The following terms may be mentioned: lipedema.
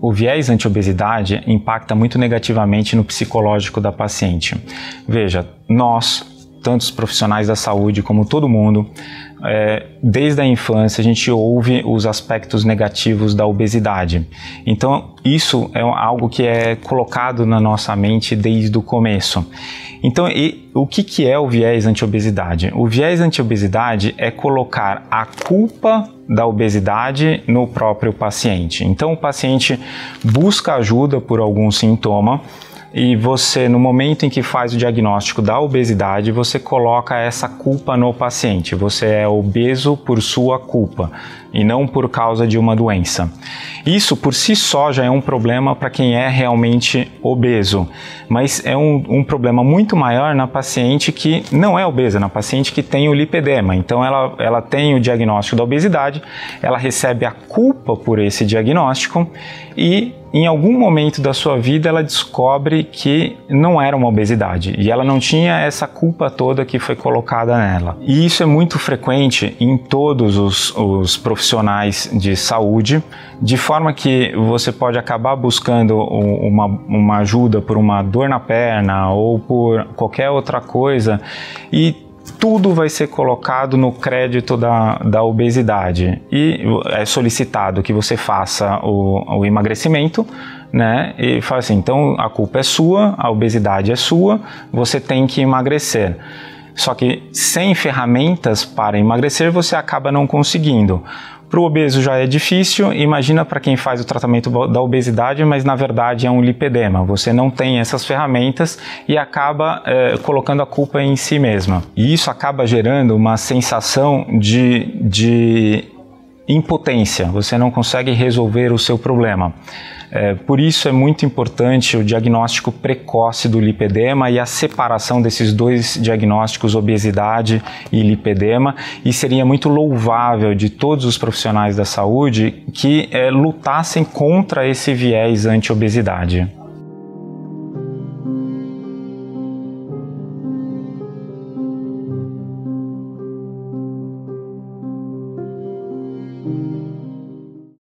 O viés anti-obesidade impacta muito negativamente no psicológico da paciente. Veja, nós, tanto os profissionais da saúde como todo mundo, desde a infância a gente ouve os aspectos negativos da obesidade. Então, isso é algo que é colocado na nossa mente desde o começo. Então, o que é o viés anti-obesidade? O viés anti-obesidade é colocar a culpa da obesidade no próprio paciente. Então o paciente busca ajuda por algum sintoma e você, no momento em que faz o diagnóstico da obesidade, você coloca essa culpa no paciente. Você é obeso por sua culpa e não por causa de uma doença. Isso por si só já é um problema para quem é realmente obeso, mas é um problema muito maior na paciente que não é obesa, na paciente que tem o lipedema. Então ela tem o diagnóstico da obesidade, ela recebe a culpa por esse diagnóstico e em algum momento da sua vida ela descobre que não era uma obesidade e ela não tinha essa culpa toda que foi colocada nela. E isso é muito frequente em todos os profissionais de saúde, de forma que você pode acabar buscando uma ajuda por uma dor na perna ou por qualquer outra coisa e tudo vai ser colocado no crédito da obesidade e é solicitado que você faça o emagrecimento, né? E fala assim, então a culpa é sua, a obesidade é sua, você tem que emagrecer. Só que sem ferramentas para emagrecer você acaba não conseguindo. Para o obeso já é difícil, imagina para quem faz o tratamento da obesidade, mas na verdade é um lipedema. Você não tem essas ferramentas e acaba colocando a culpa em si mesma. E isso acaba gerando uma sensação de impotência, você não consegue resolver o seu problema. Por isso é muito importante o diagnóstico precoce do lipedema e a separação desses dois diagnósticos, obesidade e lipedema, e seria muito louvável de todos os profissionais da saúde que lutassem contra esse viés anti-obesidade.